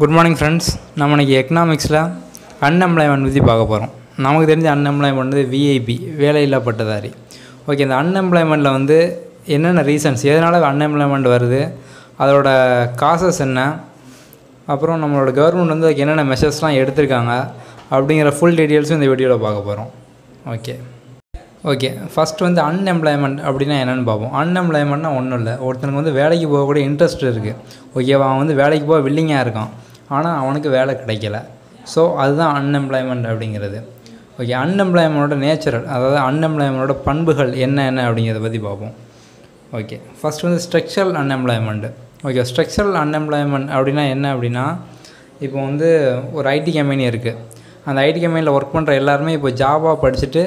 Good morning friends, we are going to economics unemployment பத்தி பார்க்க போறோம். நமக்கு தெரிஞ்ச unemployment VIP வேலையில்லா பட்டதாரி. ஓகே, இந்த unemploymentல வந்து என்னென்ன ரீசன்ஸ் எதனால unemployment வருது, அதோட காசஸ் என்ன, அப்புறம் நம்மளோட கவர்மெண்ட் வந்து அதுக்கு என்னென்ன மெஷர்ஸ்லாம் எடுத்துருக்காங்க அப்படிங்கற full details இந்த வீடியோல பார்க்க போறோம். ஓகே ஃபர்ஸ்ட் வந்து unemployment அப்படினா என்னன்னு பாப்போம். unemploymentனா ஒண்ணும் இல்ல, ஒருத்தனுக்கு வந்து வேலைக்கு போக கூட இன்ட்ரஸ்ட் இருக்கு. ஓகேவா, அவன் வந்து வேலைக்கு போக வில்லிங்கா இருக்கான், ஆனா அவனுக்கு வேலை கிடைக்கல. சோ அதுதான் unemployment அப்படிங்கிறது. ஓகே, unemploymentோட நேச்சரல், அதாவது unemploymentோட பண்புகள் என்ன அப்படிங்கறத பத்தி பாப்போம். ஓகே, ஃபர்ஸ்ட் வந்து structural unemployment. Okay, structural unemployment அப்படினா என்ன அப்படினா, இப்போ வந்து ஒரு ஐடி கம்பெனி இருக்கு. அந்த ஐடி கம்பெனில வர்க் பண்ற எல்லாரும் இப்போ ஜாவா படிச்சிட்டு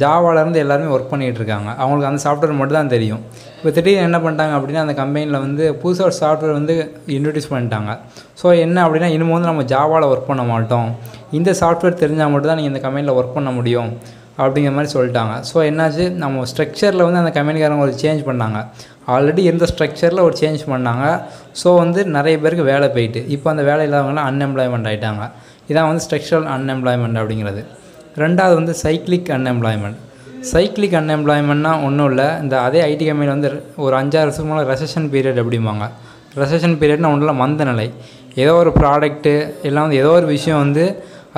ஜாவால இருந்து எல்லாரும் வர்க் பண்ணிட்டு இருக்காங்க. அவங்களுக்கு அந்த சாஃப்ட்வேர் மட்டும் தான் தெரியும். இப்போ திடீர்னு என்ன பண்ணிட்டாங்க அப்படின்னா, அந்த கம்பெனியில் வந்து புதுசாக ஒரு சாஃப்ட்வேர் வந்து இன்ட்ரடியூஸ் பண்ணிட்டாங்க. ஸோ என்ன அப்படின்னா, இனிமேல் வந்து நம்ம ஜாவால ஒர்க் பண்ண மாட்டோம், இந்த சாஃப்ட்வேர் தெரிஞ்சால் மட்டும்தான் நீங்கள் இந்த கம்பெனியில் ஒர்க் பண்ண முடியும் அப்படிங்கிற மாதிரி சொல்லிட்டாங்க. ஸோ என்னாச்சு, நம்ம ஸ்ட்ரக்சரில் வந்து அந்த கம்பெனிக்காரங்க ஒரு சேஞ்ச் பண்ணாங்க. ஆல்ரெடி இருந்த ஸ்ட்ரக்சரில் ஒரு சேஞ்ச் பண்ணாங்க. ஸோ வந்து நிறைய பேருக்கு வேலை போயிட்டு இப்போ அந்த வேலை இல்லாதவங்களாம் அன்எம்ப்ளாய்மெண்ட் ஆகிட்டாங்க. இதான் வந்து ஸ்ட்ரக்சரல் அன்எம்ப்ளாய்மெண்ட் அப்படிங்கிறது. ரெண்டாவது வந்து சைக்ளிக் அன்எம்ப்ளாய்மெண்ட். சைக்ளிக் அன்எம்ப்ளாய்மெண்ட்னா ஒன்றும் இல்லை, இந்த அதே ஐடி கம்பெனியில் வந்து ஒரு 5-6 வருஷம் மேலே ரெசஷன் பீரியட் அப்படிம்பாங்க. ரெசஷன் பீரியட்னா ஒன்றும் இல்லை, மந்த நிலை. ஏதோ ஒரு ப்ராடக்ட்டு எல்லாம் வந்து ஏதோ ஒரு விஷயம் வந்து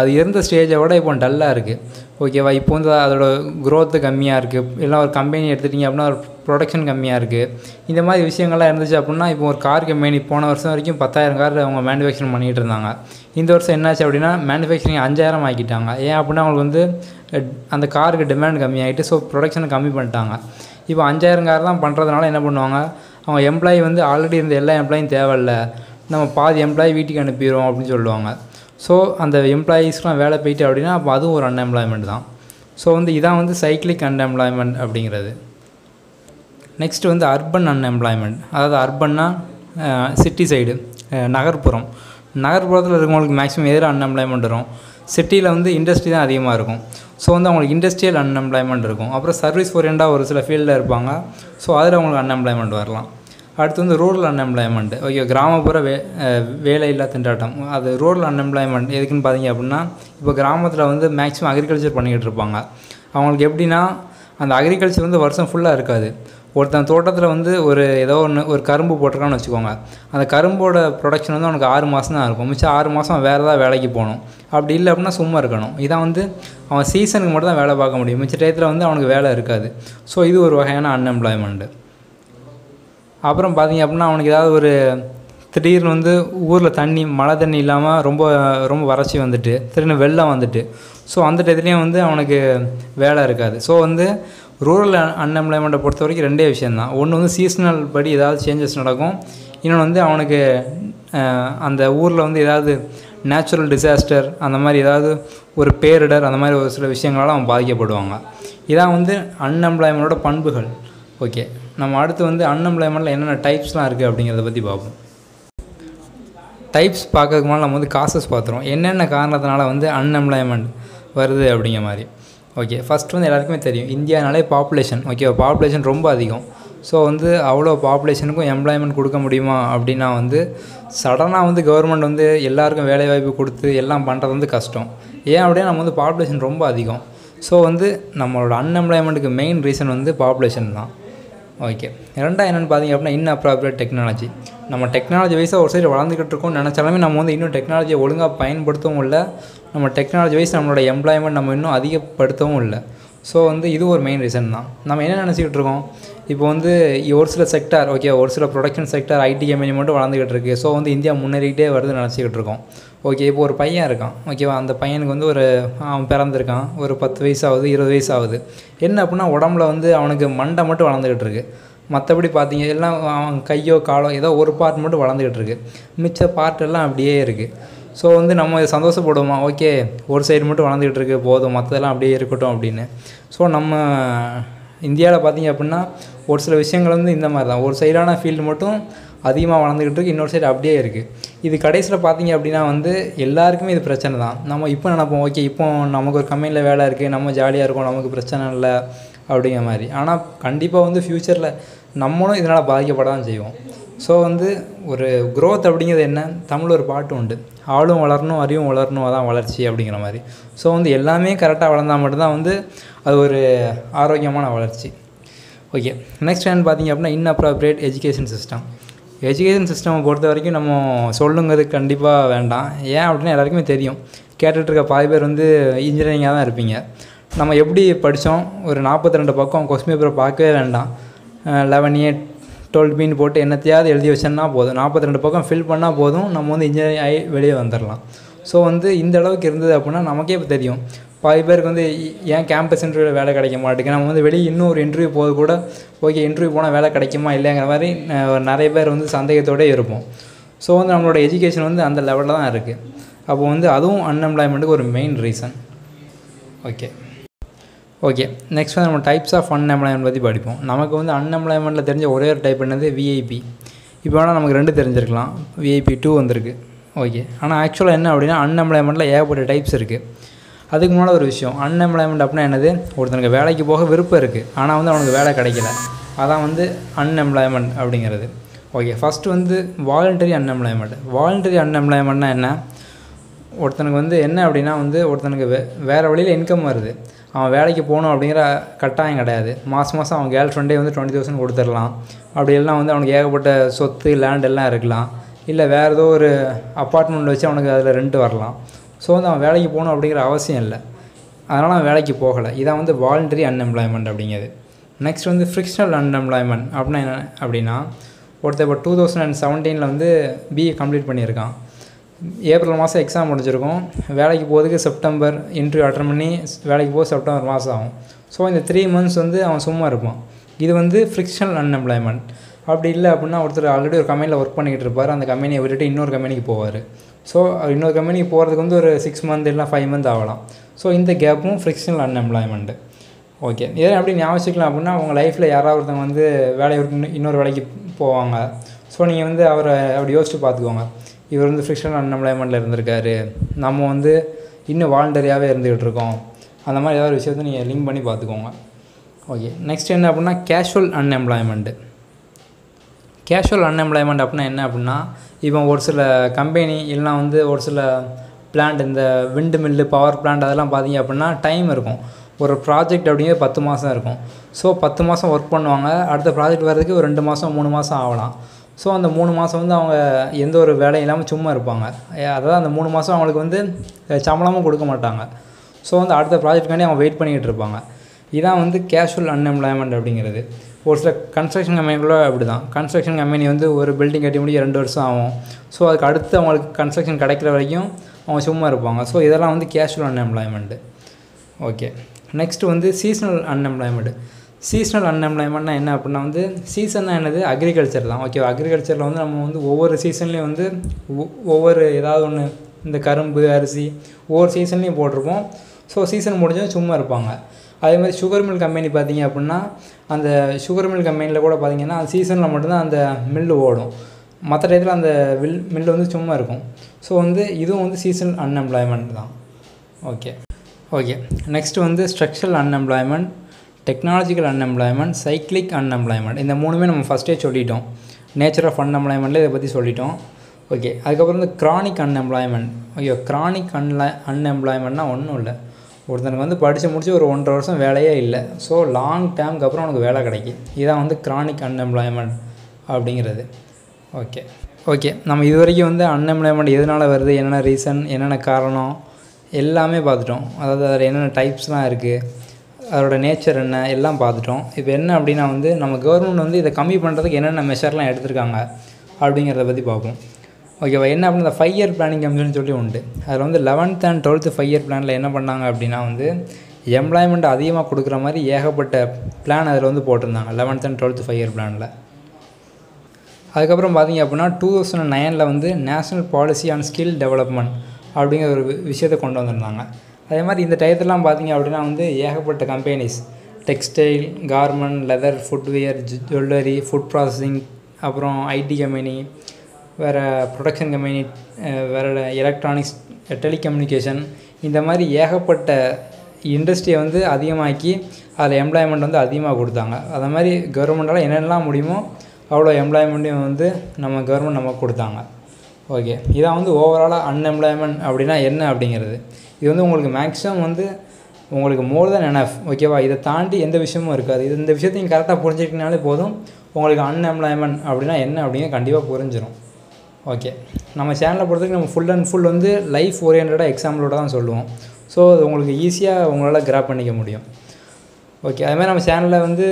அது இருந்த ஸ்டேஜை விட இப்போ டல்லாக இருக்குது. ஓகேவா, இப்போ வந்து அதோட க்ரோத்து கம்மியாக இருக்குது. எல்லாம் ஒரு கம்பெனி எடுத்துட்டிங்க அப்படின்னா ஒரு ப்ரொடக்ஷன் கம்மியாக இருக்குது. இந்த மாதிரி விஷயங்கள்லாம் இருந்துச்சு அப்படின்னா, இப்போ ஒரு கார் கம்பெனி போன வருஷம் வரைக்கும் 10,000 கார் அவங்க மேனுஃபேக்சரிங் பண்ணிகிட்டு இருந்தாங்க. இந்த வருஷம் என்னாச்சு அப்படின்னா, மேனுஃபேக்சரிங் 5,000 ஆக்கிட்டாங்க. ஏன் அப்படின்னா, அவங்களுக்கு வந்து அந்த காருக்கு டிமாண்ட் கம்மியாகிட்டு, ஸோ ப்ரொடக்ஷனை கம்மி பண்ணிட்டாங்க. இப்போ 5,000 கார் தான் பண்ணுறதுனால என்ன பண்ணுவாங்க, அவங்க எம்ப்ளாயி வந்து ஆல்ரெடி இருந்த எல்லா எம்ப்ளாயும் தேவையில்லை, நம்ம பாதி எம்ப்ளாயி வீட்டுக்கு அனுப்பிடுவோம் அப்படின்னு சொல்லுவாங்க. ஸோ அந்த எம்ப்ளாயீஸ்லாம் வேலை போயிட்டு அப்படின்னா, அப்போ அதுவும் ஒரு அன்எம்ப்ளாய்மெண்ட் தான். ஸோ வந்து இதான் வந்து சைக்ளிக் அன்எம்ப்ளாய்மெண்ட் அப்படிங்கிறது. நெக்ஸ்ட் வந்து அர்பன் அன்எம்ப்ளாய்மெண்ட். அதாவது அர்பன்னா சிட்டி சைடு, நகர்ப்புறம். நகர்ப்புறத்தில் இருக்கவங்களுக்கு மேக்ஸிமம் எதிராக அன்எம்ப்ளாய்மெண்ட் வரும். சிட்டியில் வந்து இண்டஸ்ட்ரி தான் அதிகமாக இருக்கும். ஸோ வந்து அவங்களுக்கு இண்டஸ்ட்ரியல் அன்எம்ப்ளாய்மெண்ட் இருக்கும். அப்புறம் சர்வீஸ் ஓரியண்டாக ஒரு சில ஃபீல்டில் இருப்பாங்க. ஸோ அதில் அவங்களுக்கு அன்எம்ப்ளாய்மெண்ட் வரலாம். அடுத்து வந்து ரூரல் அன்எம்ப்ளாய்மெண்ட். ஓகே, கிராமப்புற வேலையில்லா திண்டாட்டம். அது ரூரல் அன்எம்ப்ளாய்மெண்ட் எதுக்குன்னு பார்த்தீங்க அப்படின்னா, இப்போ கிராமத்தில் வந்து மேக்ஸிமம் அக்ரிகல்ச்சர் பண்ணிக்கிட்டு இருப்பாங்க. அவங்களுக்கு எப்படின்னா, அந்த அக்ரிகல்ச்சர் வந்து வருஷம் ஃபுல்லாக இருக்காது. ஒருத்தன் தோட்டத்தில் வந்து ஏதோ ஒரு கரும்பு போட்டிருக்கான்னு வச்சுக்கோங்க. அந்த கரும்போட ப்ரொடக்ஷன் வந்து அவனுக்கு 6 மாதம் தான் இருக்கும். மிச்சம் 6 மாதம் வேறு ஏதாவது வேலைக்கு போகணும். அப்படி இல்லை அப்படின்னா சும்மா இருக்கணும். இதான் வந்து அவன் சீசனுக்கு மட்டும் தான் வேலை பார்க்க முடியும். மிச்ச டயத்தில் வந்து அவனுக்கு வேலை இருக்காது. ஸோ இது ஒரு வகையான அன்எம்ப்ளாய்மெண்ட்டு. அப்புறம் பார்த்திங்க அப்படின்னா, அவனுக்கு ஏதாவது ஒரு திடீர்னு வந்து ஊரில் மழை தண்ணி இல்லாமல் ரொம்ப ரொம்ப வறட்சி வந்துட்டு, திடீர்னு வெள்ளம் வந்துட்டு, ஸோ அந்த டயத்துலேயும் வந்து அவனுக்கு வேலை இருக்காது. ஸோ வந்து ரூரல் அன்எம்ப்ளாய்மெண்ட்டை பொறுத்த வரைக்கும் ரெண்டே விஷயந்தான். ஒன்று வந்து சீசனல் படி ஏதாவது சேஞ்சஸ் நடக்கும். இன்னொன்று வந்து அவனுக்கு அந்த ஊரில் வந்து ஏதாவது நேச்சுரல் டிசாஸ்டர், அந்த மாதிரி ஏதாவது ஒரு பேரிடர், அந்த மாதிரி ஒரு சில விஷயங்களால் அவன் பாதிக்கப்படுவாங்க. இதான் வந்து அன்எம்ப்ளாய்மெண்ட்டோட பண்புகள். ஓகே, நம்ம அடுத்து வந்து அன்எம்ப்ளாய்மெண்ட்டில் என்னென்ன டைப்ஸ்லாம் இருக்குது அப்படிங்கிறத பற்றி பார்ப்போம். டைப்ஸ் பார்க்கறதுக்கு முன்னாடி நம்ம வந்து காசஸ் பார்த்துருவோம், என்னென்ன காரணத்தினால வந்து அன்எம்ப்ளாய்மெண்ட் வருது அப்படிங்கிற மாதிரி. ஓகே, ஃபஸ்ட் வந்து எல்லாருக்குமே தெரியும், இந்தியானாலே பாப்புலேஷன். ஓகே, பாப்புலேஷன் ரொம்ப அதிகம். ஸோ வந்து அவ்வளோ பாப்புலேஷனுக்கும் எம்ப்ளாய்மெண்ட் கொடுக்க முடியுமா அப்படின்னா, வந்து சடனாக வந்து கவர்மெண்ட் வந்து எல்லாருக்கும் வேலைவாய்ப்பு கொடுத்து எல்லாம் பண்ணுறது வந்து கஷ்டம். ஏன் அப்படின்னா, நம்ம வந்து பாப்புலேஷன் ரொம்ப அதிகம். ஸோ வந்து நம்மளோட அன்எம்ப்ளாய்மெண்ட்டுக்கு மெயின் ரீசன் வந்து பாப்புலேஷன் தான். ஓகே, ரெண்டாவது என்னென்னு பார்த்தீங்க அப்படின்னா, இன்அப்ராப்ரியேட் டெக்னாலஜி. நம்ம டெக்னாலஜி வைஸாக ஒரு சைடு வளர்ந்துக்கிட்டு இருக்கோம்னு நினச்சாலுமே, நம்ம வந்து இன்னும் டெக்னாலஜியை ஒழுங்காக பயன்படுத்தவும் இல்லை. நம்ம டெக்னாலஜி வைஸ் நம்மளோட எம்ப்ளாய்மெண்ட் நம்ம இன்னும் அதிகப்படுத்தவும் இல்லை. ஸோ வந்து இது ஒரு மெயின் ரீசன் தான். நம்ம என்ன நினச்சிக்கிட்டு இருக்கோம், இப்போ வந்து ஒரு சில செக்டார், ஓகே, ஒரு சில ப்ரொடக்ஷன் செக்டார், ஐடி கம்பெனி மட்டும் வளர்ந்துக்கிட்டு இருக்குது. ஸோ வந்து இந்தியா முன்னேறிக்கிட்டே வருதுன்னு நினச்சிக்கிட்டு இருக்கோம். ஓகே, இப்போ ஒரு பையன் இருக்கான். ஓகேவா, அந்த பையனுக்கு வந்து அவன் பிறந்திருக்கான், ஒரு 10 வயசு ஆகுது, 20 வயசு ஆகுது. என்ன அப்படின்னா, உடம்புல வந்து அவனுக்கு மண்டை மட்டும் வளர்ந்துக்கிட்டு இருக்குது. மற்றபடி பார்த்தீங்க எல்லாம் அவன் கையோ காலோ ஏதோ ஒரு பார்ட் மட்டும் வளர்ந்துக்கிட்டு இருக்குது. மிச்ச பார்ட் எல்லாம் அப்படியே இருக்குது. ஸோ வந்து நம்ம சந்தோஷப்படுவோமா, ஓகே ஒரு சைடு மட்டும் வளர்ந்துக்கிட்டு இருக்குது போதும், மற்றதெல்லாம் அப்படியே இருக்கட்டும் அப்படின்னு. ஸோ நம்ம இந்தியாவில் பார்த்திங்க அப்படின்னா, ஒரு சில விஷயங்கள் வந்து இந்த மாதிரி தான், ஒரு சைடான ஃபீல்டு மட்டும் அதிகமாக வளர்ந்துக்கிட்டு இருக்குது, இன்னொரு சைடு அப்படியே இருக்குது. இது கடைசியில் பார்த்திங்க அப்படின்னா வந்து எல்லாருக்குமே இது பிரச்சனை தான். நம்ம இப்போ நினைப்போம், ஓகே இப்போ நமக்கு ஒரு கம்பெனியில் வேலை இருக்குது, நம்ம ஜாலியாக இருக்கோம், நமக்கு பிரச்சனை இல்லை அப்படிங்கிற மாதிரி. ஆனால் கண்டிப்பாக வந்து ஃப்யூச்சரில் நம்மளும் இதனால் பாதிக்கப்பட தான் செய்வோம். So, the growth is Tamil part. ஆளும் வளரணும் அறிவும் வளரணும் அதான் வளர்ச்சி அப்படிங்கிற மாதிரி சோ எல்லாமே கரெக்ட்டா வளர்ந்தா மட்டும் தான் அது ஒரு ஆரோக்கியமான வளர்ச்சி ஓகே நெக்ஸ்ட் என்ன பாத்தீங்க அப்படினா இன்அப்ரோப்ரியேட் எஜுகேஷன் சிஸ்டம் பொறுத்த வரைக்கும் நம்ம சொல்லுங்கிறது கண்டிப்பா வேண்டாம் ஏன் அப்படினா எல்லாருக்கும் தெரியும் கேட்டிட்டு இருக்க பாதி பேர் இன்ஜினியரிங்கா தான் இருப்பீங்க நம்ம எப்படி படிச்சோம் ஒரு 42 பக்கம் क्वेश्चन பேப்பரை பார்க்கவே வேண்டாம் 11A 12B போட்டு என்னத்தையாவது எழுதி வச்சனா போதும் 42 பக்கம் ஃபில் பண்ணா போதும் நம்ம இன்ஜினியர் ஆயி வெளிய வந்தறலாம் சோ இந்த அளவுக்கு இருந்தது அப்படினா நமக்கே தெரியும் பாதி பேருக்கு ஏன் கேம்பஸ் இன்டர்வியூல வேலை கிடைக்க மாட்டேங்குது நம்ம வெளிய இன்னொரு இன்டர்வியூ போக கூட ஓகே இன்டர்வியூ போனா வேலை கிடைக்குமா இல்லங்கற மாதிரி நிறைய பேர் சந்தேகத்தோட இருப்போம் சோ நம்மளோட எஜுகேஷன் அந்த லெவல்ல தான் இருக்கு அப்போ அதுவும் அன்எம்ப்ளாய்மென்ட்க்கு ஒரு main reason okay okay next நம்ம டைப்ஸ் ஆஃப் அன்எம்ப்ளாய்மென்ட் பத்தி படிப்போம் நமக்கு அன்எம்ப்ளாய்மென்ட்ல தெரிஞ்ச ஒரே ஒரு டைப் என்னது விஐபி இப்போ நமக்கு ரெண்டு தெரிஞ்சிருக்கலாம் விஐபி 2 வந்திருக்கு ஓகே ஆனா एक्चुअली என்ன அப்படினா அன்எம்ப்ளாய்மென்ட்ல ஏகப்பட்ட டைப்ஸ் இருக்கு அதுக்கு முன்னால ஒரு விஷயம் அன்எம்ப்ளாய்மென்ட் அப்படினா என்னது ஒருத்தனுக்கு வேலைக்கு போக விருப்பம் இருக்கு ஆனா அவனுக்கு வேலை கிடைக்கல அதான் அன்எம்ப்ளாய்மென்ட் அப்படிங்கிறது ஓகே ஃபர்ஸ்ட் வாலண்டரி அன்எம்ப்ளாய்மென்ட்னா என்ன ஒருத்தனுக்கு என்ன அப்படினா ஒருத்தனுக்கு வேற வழியில இன்கம் வருது அவன் வேலைக்கு போணும் அப்படிங்கற கட்டாயம் கிடையாது மாசம் மாசம் அவன் கேர்ள் ஃப்ரெண்டே 20000 கொடுத்துறலாம் அப்படி எல்லாம் அவனுக்கு ஏகப்பட்ட சொத்து லேண்ட் எல்லாம் இருக்கலாம் இல்ல வேற ஏதோ ஒரு அபார்ட்மென்ட் வச்சு அவனுக்கு அதுல ரெண்ட் வரலாம் சோ அவன் வேலைக்கு போணும் அப்படிங்கற அவசியம் இல்ல அதனால அவன் வேலைக்கு போகல இதான் வாலண்டரி அன்எம்ப்ளாய்மென்ட் அப்படிங்கிறது நெக்ஸ்ட் ஃபிரிக்ஷனல் அன்எம்ப்ளாய்மென்ட் அப்படினா என்ன அப்படினா ஒருத்தன் 2017ல BA கம்ப்ளீட் பண்ணியிருக்கான் ஏப்ரல் மாசம் எக்ஸாம் முடிஞ்சிருக்கும் வேலைக்கு போறதுக்கு செப்டம்பர் இன்டர்வியூ அட்டெண்ட் பண்ணி வேலைக்கு போக செப்டம்பர் மாசம் ஆகும் சோ இந்த 3 मंथ्स அவன் சும்மா இருப்பான் இது ஃபிரிக்ஷனல் அன்எம்ப்ளாய்மென்ட் அப்படி இல்ல அப்படினா ஒருத்தர் ஆல்ரெடி ஒரு கம்பெனில வர்க் பண்ணிட்டு இருப்பாரு அந்த கம்பெனியை விட்டுட்டு இன்னொரு கம்பெனிக்கு போவாரு சோ இன்னொரு கம்பெனிக்கு போறதுக்கு ஒரு 6 मंथ இல்ல 5 मंथ ஆகலாம் சோ இந்த கேப்பும் ஃபிரிக்ஷனல் அன்எம்ப்ளாய்மென்ட் ஓகே இத அப்படி ஞாபகம் அப்படினா உங்க லைஃப்ல யாராவது ஒருத்தன் வேலையை விட்டு இன்னொரு வேலைக்கு போவாங்க சோ நீங்க அவரை அப்படி யோசிச்சு பாத்துக்கோங்க இவர் ஃபிரிக்ஷனல் அன்எம்ப்ளாய்மென்ட்ல இருந்திருக்காரு நம்ம இன்னும் வாலண்டரியாவே இருந்துட்டு இருக்கோம் அந்த மாதிரி ஏதாவது விஷயத்தை நீங்க லிங்க் பண்ணி பாத்துக்கோங்க ஓகே நெக்ஸ்ட் என்ன அப்படினா கேஷுவல் அன்எம்ப்ளாய்மென்ட் அப்படினா என்ன அப்படினா இப்போ ஒரு சில கம்பெனி இல்லனா ஒரு சில பிளான்ட் இந்த விண்ட் மில் பவர் பிளான்ட் அதெல்லாம் பாத்தீங்க அப்படினா டைம் இருக்கும் ஒரு ப்ராஜெக்ட் அப்படியே 10 மாசம் இருக்கும் சோ 10 மாசம் வர்க் பண்ணுவாங்க அடுத்த ப்ராஜெக்ட் வரதுக்கு ஒரு 2 மாசம் 3 மாசம் ஆகலாம் சோ அந்த 3 மாசம் அவங்க எந்த ஒரு வேலை இல்லாம சும்மா இருப்பாங்க அதாவது அந்த 3 மாசம் அவங்களுக்கு சம்பளமும் கொடுக்க மாட்டாங்க சோ அடுத்த ப்ராஜெக்ட்காண்டி அவங்க வெயிட் பண்ணிட்டு இருப்பாங்க இதான் கேஷுவல் அன்எம்ப்ளாய்மென்ட் அப்படிங்கிறது ஒரு சில கன்ஸ்ட்ரக்ஷன் கம்பெனிக்குள்ள அப்படிதான் கன்ஸ்ட்ரக்ஷன் கம்பெனி ஒரு பில்டிங் கட்டி முடிய 2 வருஷம் ஆகும் சோ அதுக்கு அடுத்து அவங்களுக்கு கன்ஸ்ட்ரக்ஷன் கிடைக்கிற வரைக்கும் அவங்க சும்மா இருப்பாங்க சோ இதெல்லாம் casual unemployment okay next seasonal அன்எம்ப்ளாய்மென்ட்னா என்ன அப்படினா சீசன்னா என்னது அக்ரிகல்ச்சர் தான் ஓகே அக்ரிகல்ச்சர்ல நம்ம ஒவ்வொரு சீசன்லயும் ஒவ்வொரு ஏதாவது ஒன்னு இந்த கரும்பு அரிசி ஒவ்வொரு சீசன்லயும் போடுறோம் சோ சீசன் முடிஞ்சா சும்மா இருப்பாங்க அதே மாதிரி சுகர் மில் கம்பெனி பாத்தீங்க அப்படினா அந்த சுகர் மில் கம்பெனில கூட பாத்தீங்கன்னா அந்த சீசன்ல மட்டும் தான் அந்த மில் ஓடும் மற்ற டைத்துல அந்த மில் சும்மா இருக்கும் சோ இதுவும் சீசனல் அன்எம்ப்ளாய்மென்ட் தான் okay okay next structural unemployment technological unemployment cyclic unemployment இந்த மூணுமே நம்ம ஃபர்ஸ்டே சொல்லிட்டோம் நேச்சர் ஆஃப் அன்எம்ப்ளாய்மென்ட்ல இத பத்தி சொல்லிட்டோம் ஓகே அதுக்கு அப்புறம் கிரானிக் அன்எம்ப்ளாய்மென்ட் ஐயோ கிரானிக் அன்எம்ப்ளாய்மென்ட்னா ஒண்ணும் இல்ல ஒருத்தனுக்கு படிச்சு முடிச்சு ஒரு 1.5 வருஷம் வேலையே இல்ல சோ லாங் டேம்க்கு அப்புறம் அவனுக்கு வேலை கிடைக்கும் இதான் கிரானிக் அன்எம்ப்ளாய்மென்ட் அப்படிங்கிறது ஓகே ஓகே நம்ம இது வரைக்கும் அன்எம்ப்ளாய்மென்ட் எதனால வருது என்னென்ன ரீசன் என்னென்ன காரணம் எல்லாமே பார்த்துட்டோம் அதாவது என்னென்ன டைப்ஸ்லாம் இருக்கு அதோட நேச்சர் என்ன எல்லாம் பார்த்துட்டோம் இப்போ என்ன அப்படினா நம்ம கவர்மெண்ட் இத கம்மி பண்றதுக்கு என்னென்ன மெஷர்லாம் எடுத்துட்டாங்க அப்படிங்கறத பத்தி பார்ப்போம் ஓகேவா என்ன அப்படினா 5 இயர் பிளானிங் கமிஷன் சொல்லி உண்டு அதுல 11th and 12th 5 இயர் பிளான்ல என்ன பண்ணாங்க அப்படினா எம்ப்ளாய்மென்ட் அதிகமா கொடுக்கிற மாதிரி ஏகப்பட்ட பிளான் அதுல போட்டுருந்தாங்க 11th and 12th 5 இயர் பிளான்ல அதுக்கு அப்புறம் பாத்தீங்க அப்படினா 2009ல national policy on skill development அப்படிங்கற ஒரு விஷயத்தை கொண்டு வந்திருந்தாங்க அதே மாதிரி இந்த டைத்தெல்லாம் பாத்தீங்க அப்படினா ஏகப்பட்ட companies textile garment leather footwear jewellery food processing அப்புறம் ஐடி கம்பெனி வேற ப்ரொடக்ஷன் கம்பெனி வேற எலக்ட்ரானிக்ஸ் டெலிகம்யூனிகேஷன் இந்த மாதிரி ஏகப்பட்ட இண்டஸ்ட்ரியை அதிகமாக்கி அதுல எம்ப்ளாய்மென்ட் அதிகமாக கொடுத்தாங்க அதே மாதிரி கவர்மெண்டால என்னெல்லாம் முடியுமோ அவ்வளோ எம்ப்ளாய்மெண்ட்டையும் வந்து நம்ம கவர்மெண்ட் நமக்கு கொடுத்தாங்க. ஓகே, இதான் வந்து ஓவராலாக அன்எம்ப்ளாய்மெண்ட் அப்படின்னா என்ன அப்படிங்கிறது. இது வந்து உங்களுக்கு மேக்ஸிமம் வந்து உங்களுக்கு மோர் தென் எனஃப். ஓகேவா, இதை தாண்டி எந்த விஷயமும் இருக்காது. இது இந்த விஷயத்தையும் கரெக்டாக புரிஞ்சுக்கிட்டனாலே போதும், உங்களுக்கு அன்எம்ப்ளாய்மெண்ட் அப்படின்னா என்ன அப்படிங்க கண்டிப்பாக புரிஞ்சிடும். ஓகே, நம்ம சேனலை பொறுத்தவரைக்கும் நம்ம ஃபுல் அண்ட் ஃபுல் வந்து லைஃப் ஓரியன்டாக எக்ஸாம்பிளோட தான் சொல்லுவோம். ஸோ அது உங்களுக்கு ஈஸியாக உங்களால் கிராப் பண்ணிக்க முடியும். ஓகே, அதுமாதிரி நம்ம சேனலில் வந்து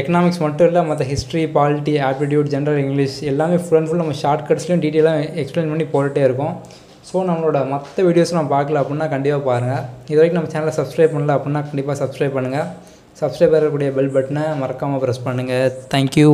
எக்கனாமிக்ஸ் மட்டும் இல்லை, மற்ற history, polity, aptitude, general English எல்லாமே ஃபுல் அண்ட் ஃபுல் நம்ம ஷார்ட்கட்ஸ்லையும் டீட்டெயிலாக எக்ஸ்பிளைன் பண்ணி போட்டுகிட்டே இருக்கோம். ஸோ நம்மளோட மற்ற வீடியோஸ் நம்ம பார்க்கல அப்படின்னா கண்டிப்பாக பாருங்கள். இது வரைக்கும் நம்ம சேனலை சப்ஸ்கிரைப் பண்ணல அப்படின்னா கண்டிப்பாக சப்ஸ்கிரைப் பண்ணுங்கள். சப்ஸ்கிரைப் பண்ணக்கூடிய பெல் பட்டனை மறக்காமல் ப்ரெஸ் பண்ணுங்கள். தேங்க்யூ.